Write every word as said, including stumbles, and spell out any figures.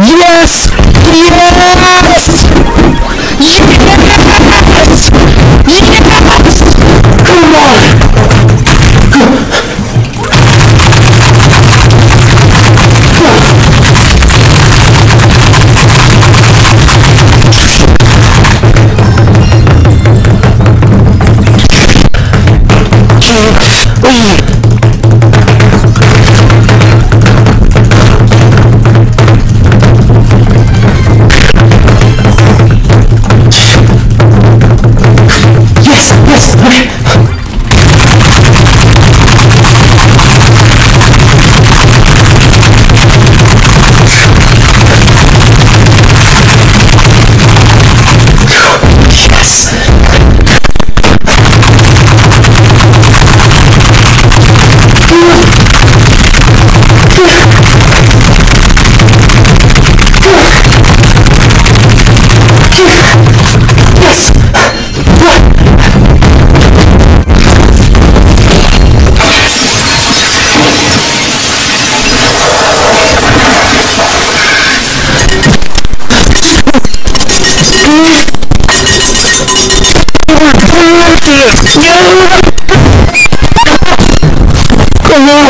Yes! Yes! Yes! Yes! Come on! Come on!